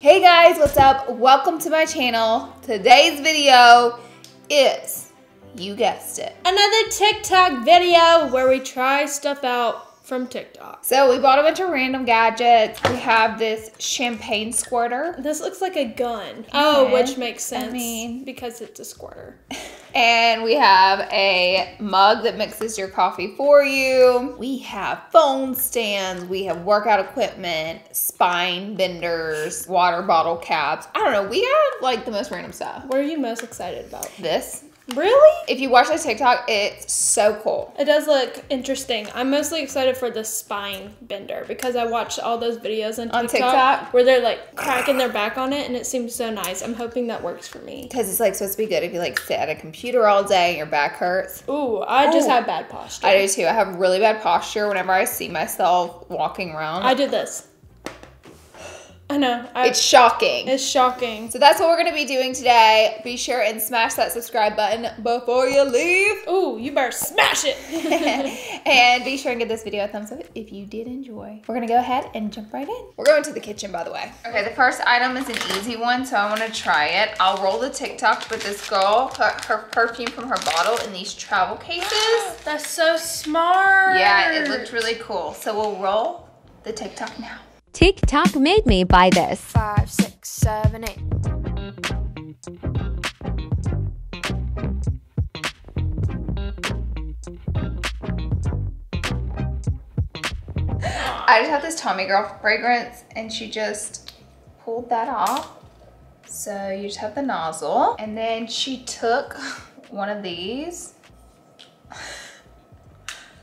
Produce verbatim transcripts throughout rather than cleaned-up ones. Hey guys, what's up? Welcome to my channel. Today's video is, you guessed it, another TikTok video where we try stuff out from TikTok. So we bought a bunch of random gadgets. We have this champagne squirter. This looks like a gun. Yeah. Oh, which makes sense, I mean, because it's a squirter. And we have a mug that mixes your coffee for you. We have phone stands. We have workout equipment, spine benders, water bottle caps. I don't know. We have like the most random stuff. What are you most excited about? This. Really? If you watch the TikTok, it's so cool. It does look interesting. I'm mostly excited for the spine bender because I watched all those videos on TikTok, on TikTok? where they're like cracking their back on it, and it seems so nice. I'm hoping that works for me. Because it's like supposed to be good if you like sit at a computer all day and your back hurts. Ooh, I Ooh. just have bad posture. I do too. I have really bad posture whenever I see myself walking around. I did this. I know. I, it's shocking. It's shocking. So that's what we're going to be doing today. Be sure and smash that subscribe button before you leave. Ooh, you better smash it. And be sure and give this video a thumbs up if you did enjoy. We're going to go ahead and jump right in. We're going to the kitchen, by the way. Okay, the first item is an easy one, so I want to try it. I'll roll the TikTok, but this girl put her perfume from her bottle in these travel cases. Oh, that's so smart. Yeah, it looked really cool. So we'll roll the TikTok now. TikTok made me buy this. Five, six, seven, eight. I just have this Tommy Girl fragrance and she just pulled that off. So you just have the nozzle. And then she took one of these.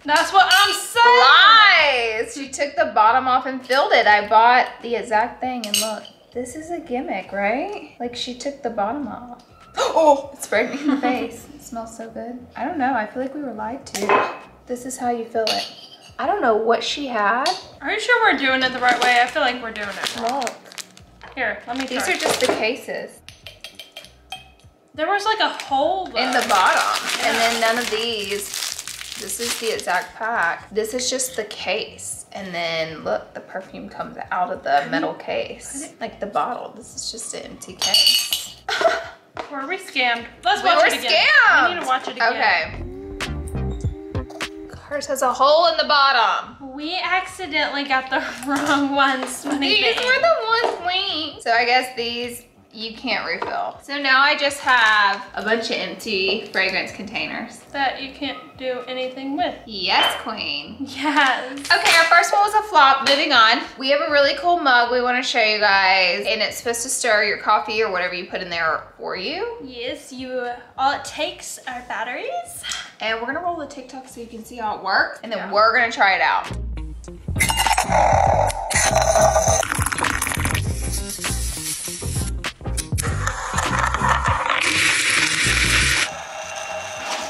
That's what I'm saying! Lies! She took the bottom off and filled it. I bought the exact thing and look, this is a gimmick, right? Like she took the bottom off. Oh, it sprayed me in the face. It smells so good. I don't know, I feel like we were lied to. This is how you fill it. I don't know what she had. Are you sure we're doing it the right way? I feel like we're doing it wrong. Look. Here, let me try. These are just the cases. There was like a hole though. In the bottom. Yeah. And then none of these. This is the exact pack. This is just the case. And then look, the perfume comes out of the metal case. Like the bottle, this is just an empty case. Were we scammed? Let's we watch it again. Scammed. We need to watch it again. Okay. Hers has a hole in the bottom. We accidentally got the wrong ones. These were the ones we. So I guess these, you can't refill. So now I just have a bunch of empty fragrance containers. That you can't do anything with. Yes, queen. Yes. Okay, our first one was a flop, moving on. We have a really cool mug we wanna show you guys, and it's supposed to stir your coffee or whatever you put in there for you. Yes, you, all it takes are batteries. And we're gonna roll the TikTok so you can see how it works, and then yeah. we're gonna try it out.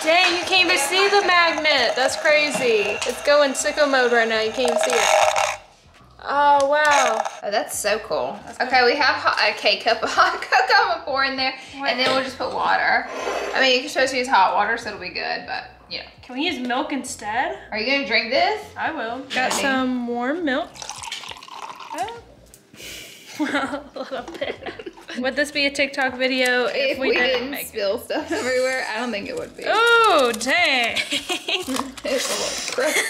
Dang, you can't even see the magnet. That's crazy. It's going sicko mode right now. You can't even see it. Oh, wow. Oh, that's so cool. That's okay, cool. We have hot, a K-cup of hot cocoa before in there, what? and then we'll just put water. I mean, you're supposed to use hot water, so it'll be good, but you know. Can we use milk instead? Are you gonna drink this? I will. Got Maybe. some warm milk. Oh. Well, a little bit. Would this be a TikTok video if, if we, we didn't, didn't make spill it? stuff everywhere? I don't think it would be. Oh, dang. It's a little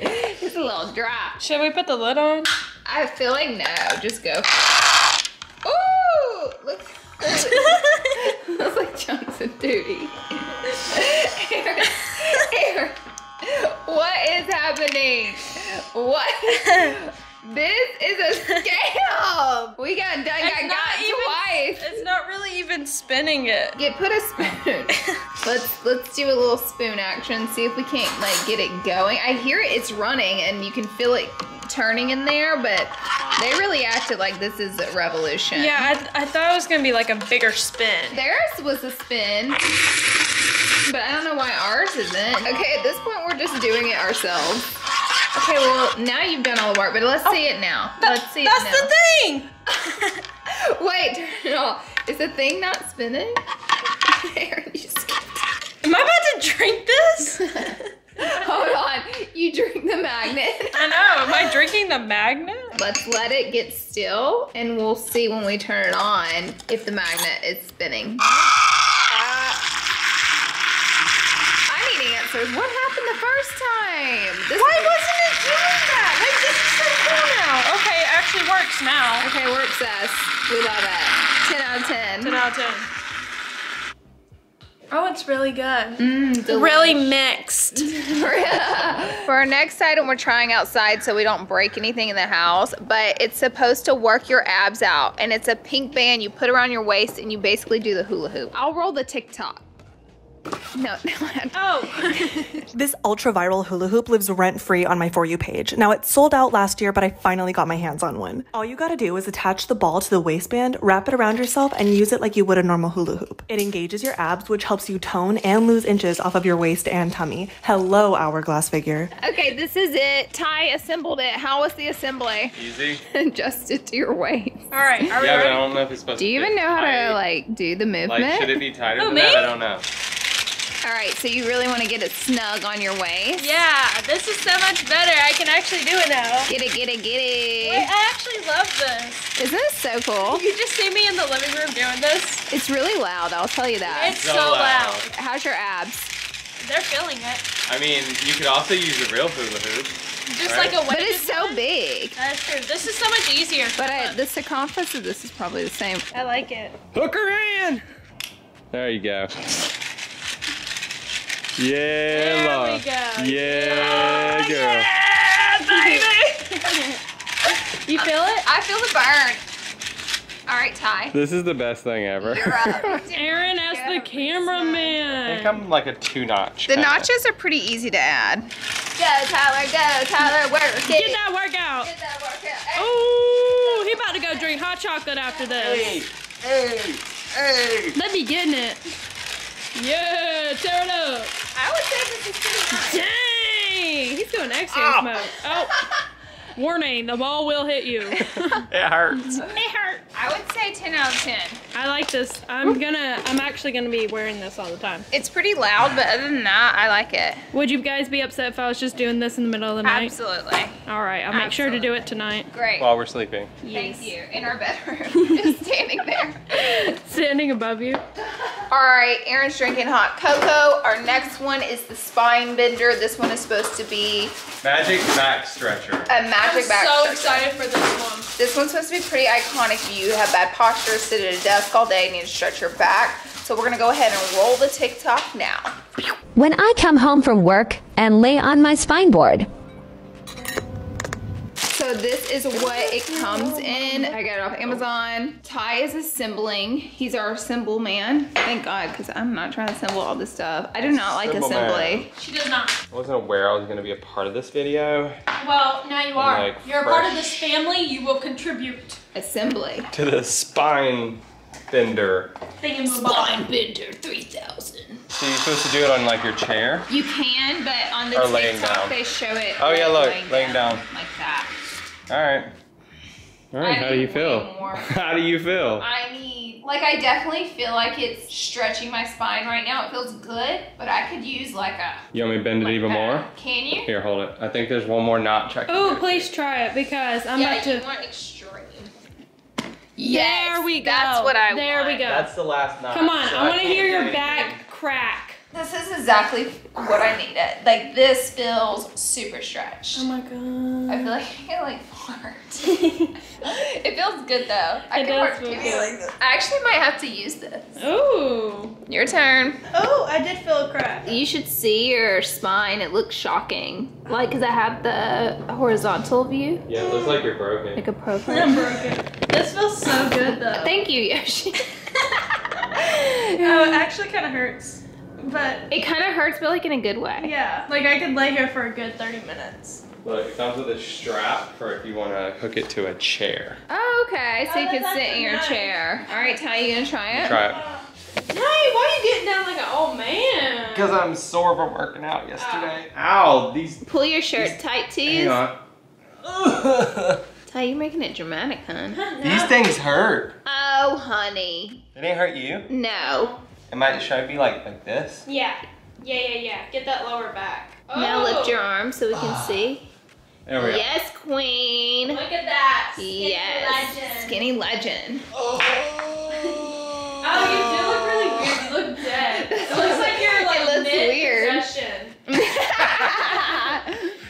It's a little dry. Should we put the lid on? I feel like no, just go. Ooh, look. Looks like chunks of duty. Here, here. What is happening? What? This is a scam! We got done, got got even, twice. It's not really even spinning it. Get put a spoon. let's let's do a little spoon action. See if we can't like get it going. I hear it, it's running, and you can feel it turning in there. But they really acted like this is a revolution. Yeah, I, th I thought it was gonna be like a bigger spin. Theirs was a spin. But I don't know why ours isn't. Okay, at this point we're just doing it ourselves. Okay, well, now you've done all the work, but let's oh, see it now. Let's see it now. That's the thing! Wait, turn it off. Is the thing not spinning? There, you just... Am I about to drink this? Hold on. You drink the magnet. I know. Am I drinking the magnet? Let's let it get still, and we'll see when we turn it on if the magnet is spinning. Uh, I need answers. What happened the first time? This Why wasn't it doing that? Like, this is so cool now. Okay, it actually works now. Okay, we're obsessed. We love it. ten out of ten. ten out of ten. Oh, it's really good. Mm, really mixed. For our next item, we're trying outside so we don't break anything in the house, but it's supposed to work your abs out, and it's a pink band you put around your waist, and you basically do the hula hoop. I'll roll the TikTok. No, no. Oh. This ultra viral hula hoop lives rent free on my For You page. Now, it sold out last year, but I finally got my hands on one. All you gotta do is attach the ball to the waistband, wrap it around yourself, and use it like you would a normal hula hoop. It engages your abs, which helps you tone and lose inches off of your waist and tummy. Hello, hourglass figure. Okay, this is it. Ty assembled it. How was the assembly? Easy. Adjust it to your waist. All right. Are we yeah, ready? But I don't know if it's supposed to. Do you even know how tight. to like do the movement? Like, should it be tighter oh, than me? that? I don't know. All right, so you really want to get it snug on your waist. Yeah, this is so much better. I can actually do it now. Get it, get it, get it. Wait, I actually love this. Isn't this so cool? You just see me in the living room doing this. It's really loud, I'll tell you that. It's so, so loud. loud. How's your abs? They're feeling it. I mean, you could also use a real hula hoop. Just right? like a way But it's so one. big. That's true. This is so much easier. But I, the circumference of this is probably the same. I like it. Hook her in. There you go. Yeah, there love. we go. Yeah, oh, girl. Yeah, baby. You feel it? I feel the burn. All right, Ty. This is the best thing ever. You're up. Aaron as yeah, the cameraman. I think I'm like a two-notch. The notches are pretty easy to add. Go, Tyler. Go, Tyler. Work. Get, Get that workout. Get that workout. Ooh, he about to go drink hot chocolate after this. Hey, hey, hey. Let me get in it. Yeah, tear it up. I would say this is pretty nice. Dang! He's doing X-Games mode. Oh. Warning, the ball will hit you. It hurts. It hurts. I would say ten out of ten. I like this. I'm gonna, I'm actually gonna be wearing this all the time. It's pretty loud, but other than that, I like it. Would you guys be upset if I was just doing this in the middle of the night? Absolutely. All right, I'll make Absolutely. sure to do it tonight. Great. While we're sleeping. Yes. Thank you. In our bedroom. Just standing there. Standing above you. All right, Erin's drinking hot cocoa. Our next one is the spine bender. This one is supposed to be magic back stretcher. A magic I'm back so stretcher. excited for this one. This one's supposed to be pretty iconic. You have bad posture, sit at a desk all day, need to stretch your back. So we're gonna go ahead and roll the TikTok now. When I come home from work and lay on my spine board. So this is what it comes in. I got it off Amazon. Ty is assembling. He's our symbol man. Thank God, because I'm not trying to assemble all this stuff. I do not like symbol assembly. Man. She does not. I wasn't aware I was going to be a part of this video. Well, now you are. Like You're a part of this family. You will contribute. Assembly. To the spine bender. Spine bender three thousand. So you're supposed to do it on like your chair? You can, but on the TikTok they show it. Oh like, yeah, look, laying, laying down. down. Like that. All right. All right, I how do you feel? How do you feel? I mean, like I definitely feel like it's stretching my spine right now. It feels good, but I could use like a... You want me to bend like it even a, more? Can you? Here, hold it. I think there's one more notch. Oh, please it. try it because I'm yeah, about to... Yeah, you want extreme. Yes, there we go. That's what I there want. There we go. That's the last notch. Come on, so I want to hear your back crack. This is exactly what I needed. Like, this feels super stretched. Oh my God. I feel like I can like fart. It feels good though. I it can fart too. Like I actually might have to use this. Ooh. Your turn. Oh, I did feel a crack. You should see your spine. It looks shocking. Like, cause I have the horizontal view. Yeah, it looks like you're broken. Like a profile. I'm broken. This feels so good though. Thank you, Yoshi. Oh, it actually kind of hurts. But it kind of hurts, but like in a good way. Yeah, like I could lay here for a good thirty minutes. Look, it comes with a strap for if you want to hook it to a chair. Oh, okay, so oh, you can sit in your nice. chair. All right, Ty, you gonna try it? Try it. Uh, hey, why are you getting down like an old man? Because I'm sore from working out yesterday. Uh, Ow, these. Pull your shirt these, tight to you. Hang on. Ty, you're making it dramatic, hon. No. These things hurt. Oh, honey. Did it hurt you? No. Am I, should I be like, like this? Yeah. Yeah, yeah, yeah. Get that lower back. Oh. Now lift your arm so we can see. There we yes, go. Queen. Look at that. Skinny yes. legend. Skinny legend. Oh. Oh, you do look really weird. You look dead. It looks like you're like mid-possession.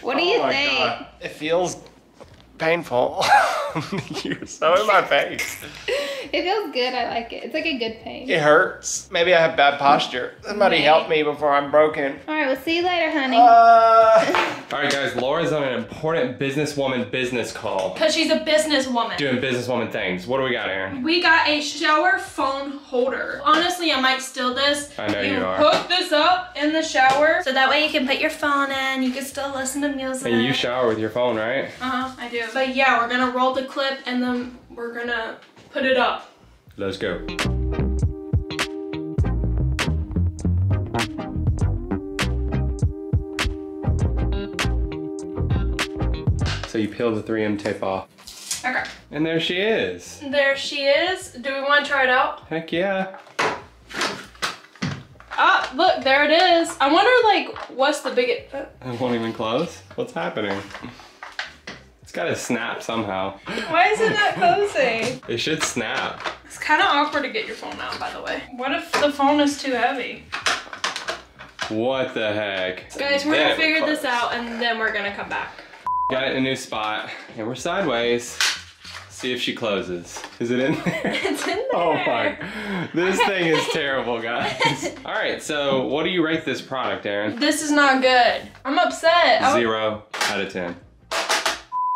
What do oh you my think? God. It feels painful. You're so in my face. It feels good. I like it. It's like a good pain. It hurts. Maybe I have bad posture. Somebody Maybe. help me before I'm broken. All right, we'll see you later, honey. Uh... All right, guys. Laura's on an important businesswoman business call. Because she's a businesswoman. Doing businesswoman things. What do we got here? We got a shower phone holder. Honestly, I might steal this. I know you, you are. Hook this up in the shower. So that way you can put your phone in. You can still listen to music. And you shower with your phone, right? Uh-huh, I do. But yeah, we're going to roll the clip and then we're going to... put it up. Let's go. So you peel the three M tape off. Okay. And there she is. There she is. Do we want to try it out? Heck yeah. Ah, look, there it is. I wonder, like, what's the biggest... Uh. It won't even close? What's happening? It's gotta snap somehow. Why is it not closing? It should snap. It's kind of awkward to get your phone out, by the way. What if the phone is too heavy? What the heck? Guys, we're gonna figure this out and then we're gonna come back. Got it in a new spot. And we're sideways. See if she closes. Is it in there? It's in there. Oh my. This thing is terrible, guys. All right, so what do you rate this product, Erin? This is not good. I'm upset. Zero out of ten.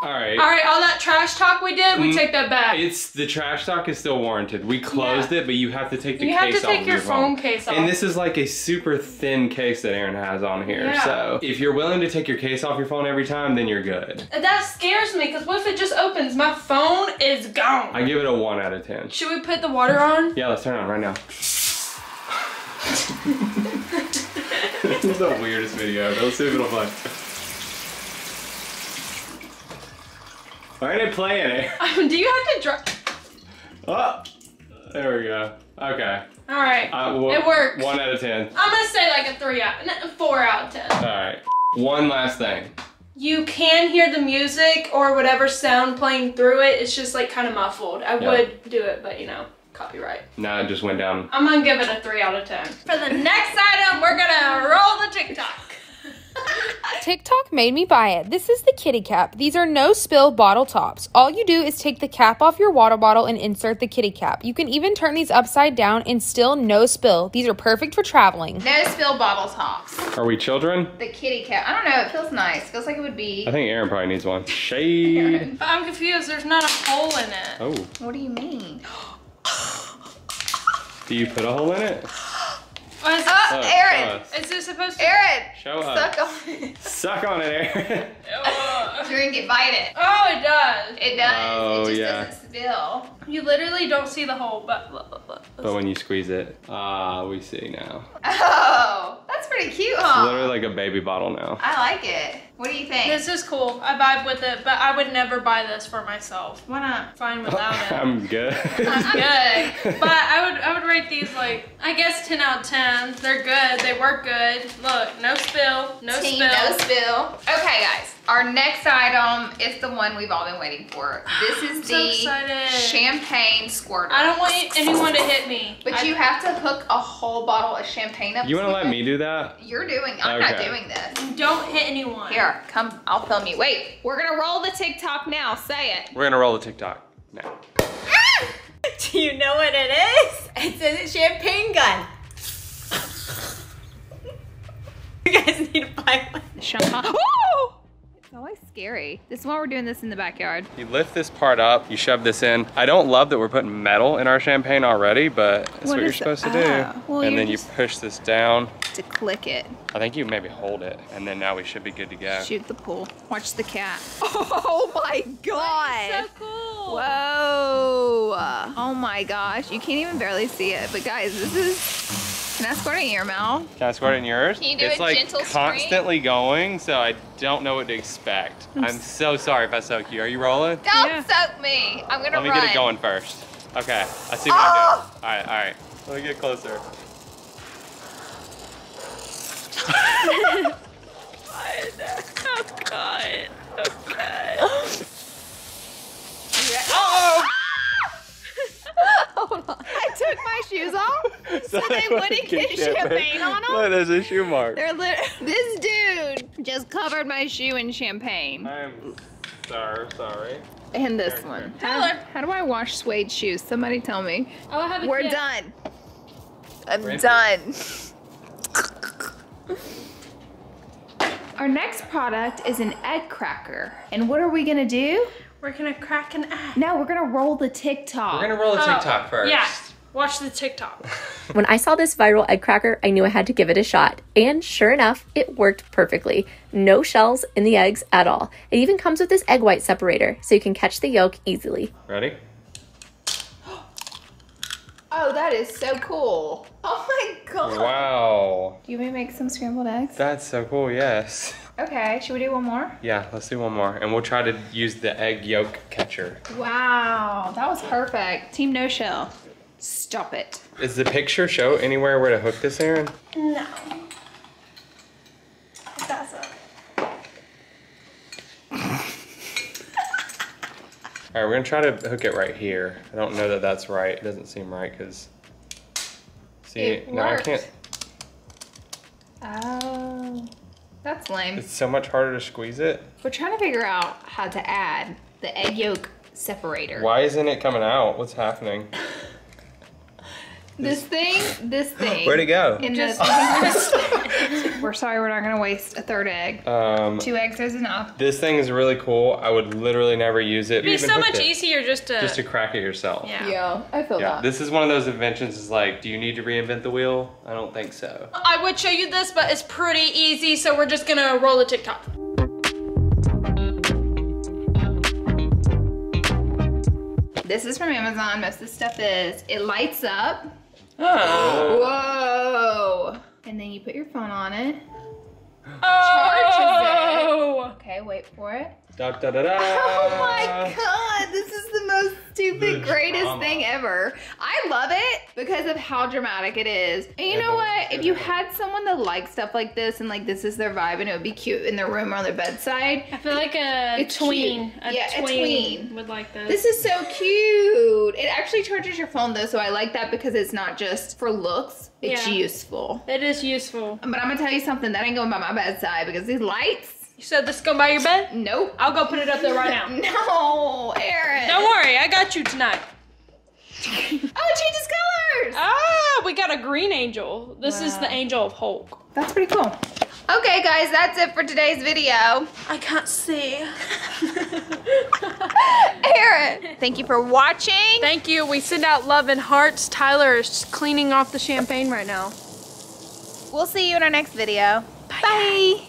All right. All right, all that trash talk we did, we mm, take that back. It's the trash talk is still warranted. We closed yeah. it, but you have to take the you case off. You have to take your, your phone, phone case off. And this is like a super thin case that Erin has on here. Yeah. So if you're willing to take your case off your phone every time, then you're good. That scares me, because what if it just opens? My phone is gone. I give it a one out of ten. Should we put the water on? Yeah, let's turn it on right now. This is the weirdest video, but let's see if it'll play. Why ain't it playing it? Um, do you have to drive? Oh, there we go. Okay. All right. Uh, well, it works. One out of ten. I'm gonna say like a three out, four out of ten. All right. One last thing. You can hear the music or whatever sound playing through it. It's just like kind of muffled. I yeah. would do it, but you know, copyright. No, it just went down. I'm gonna give it a three out of ten. For the next item, we're gonna roll the TikTok. TikTok made me buy it. This is the kitty cap. These are no spill bottle tops. All you do is take the cap off your water bottle and insert the kitty cap. You can even turn these upside down and still no spill. These are perfect for traveling. No spill bottle tops. Are we children? The kitty cap. I don't know. It feels nice. It feels like it would be. I think Erin probably needs one. Shade. But I'm confused. There's not a hole in it. Oh. What do you mean? Do you put a hole in it? What is oh, oh, Erin! Is this supposed to- Erin! Show up. Suck on it. Suck on it, Erin. Drink it, bite it. Oh, it does. It does. Oh, it just yeah. doesn't spill. You literally don't see the whole but blah, blah, blah. But when you squeeze it, ah, uh, we see now. Oh, that's pretty cute, huh? It's literally like a baby bottle now. I like it. What do you think? This is cool. I vibe with it, but I would never buy this for myself. Why not? Fine without it. I'm good. I'm good. But I would I would rate these like, I guess ten out of ten. They're good. They work good. Look, no spill. No Team spill. No spill. Okay, guys. Our next item is the one we've all been waiting for. This is I'm the so champagne squirter. I don't want anyone to hit me. But I you have to hook a whole bottle of champagne up. You want to let it? me do that? You're doing, I'm okay. not doing this. Don't hit anyone. Here. Come, I'll film you. Wait, we're gonna roll the TikTok now. Say it. We're gonna roll the TikTok now. Ah! Do you know what it is? It says a champagne gun. You guys need to buy one. Champagne. It's always scary. This is why we're doing this in the backyard. You lift this part up, you shove this in. I don't love that we're putting metal in our champagne already, but that's what, what you're supposed the, to do. Oh, well, and then you push this down. To click it. I think you maybe hold it, and then now we should be good to go. Shoot the pool. Watch the cat. Oh my God. That's so cool. Whoa. Oh my gosh. You can't even barely see it, but guys, this is... Can I squirt it in your mouth? Can I squirt it in yours? Can you do it's a like gentle constantly scream? Going, so I don't know what to expect. I'm, I'm so sorry if I soak you. Are you rolling? Don't yeah. soak me. I'm gonna Let run. Let me get it going first. Okay, I see what oh. I'm doing. All right, all right. Let me get closer. God. Oh God. okay. Oh! Hold on. I took my shoes off so, so they wouldn't get champagne on them. Look, there's a shoe mark. They're li this dude just covered my shoe in champagne. I'm sorry, sorry. And this there, one. Tyler. How, how do I wash suede shoes? Somebody tell me. Oh, I have a We're tip. done. I'm Rinse done. Our next product is an egg cracker. And what are we gonna do? We're gonna crack an egg. No, we're gonna roll the TikTok. We're gonna roll the oh, TikTok first. Yeah, watch the TikTok. When I saw this viral egg cracker, I knew I had to give it a shot. And sure enough, it worked perfectly. No shells in the eggs at all. It even comes with this egg white separator, so you can catch the yolk easily. Ready? Oh, that is so cool. Oh my God. Wow. Do you want me to make some scrambled eggs? That's so cool, yes. Okay, should we do one more? Yeah, let's do one more. And we'll try to use the egg yolk catcher. Wow, that was perfect. Team no shell. Stop it. Does the picture show anywhere where to hook this, Erin? No. It doesn't. All right, we're gonna try to hook it right here. I don't know that that's right. It doesn't seem right because, see, it no, worked. I can't. Oh, that's lame. It's so much harder to squeeze it. We're trying to figure out how to add the egg yolk separator. Why isn't it coming out? What's happening? This thing, this thing. Where'd it go? In Just the We're sorry, we're not gonna waste a third egg. Um, Two eggs is enough. This thing is really cool. I would literally never use it. It'd be so much it. easier just to just to crack it yourself. Yeah, yeah I feel yeah. that. This is one of those inventions. Is like, do you need to reinvent the wheel? I don't think so. I would show you this, but it's pretty easy. So we're just gonna roll a TikTok. This is from Amazon. Most of the stuff is. It lights up. Oh. Whoa. And then you put your phone on it. Oh. Charges it. Okay, wait for it. Da, da, da, da. Oh my God, this is the most stupid, the greatest drama. thing ever. I love it because of how dramatic it is. And you it know what? If you had someone that liked stuff like this and like this is their vibe and it would be cute in their room or on their bedside. I feel like a, a tween. A yeah, tween a tween would like this. This is so cute. It actually charges your phone though, so I like that because it's not just for looks. It's yeah. useful. It is useful. But I'm gonna tell you something, that ain't going by my bedside because these lights. You said this is going by your bed? Nope. I'll go put it up there right now. No, Erin. Don't worry, I got you tonight. Oh, it changes colors. Ah, we got a green angel. This wow. is the angel of Hulk. That's pretty cool. Okay, guys, that's it for today's video. I can't see. Erin, thank you for watching. Thank you. We send out love and hearts. Tyler is cleaning off the champagne right now. We'll see you in our next video. Bye. Bye.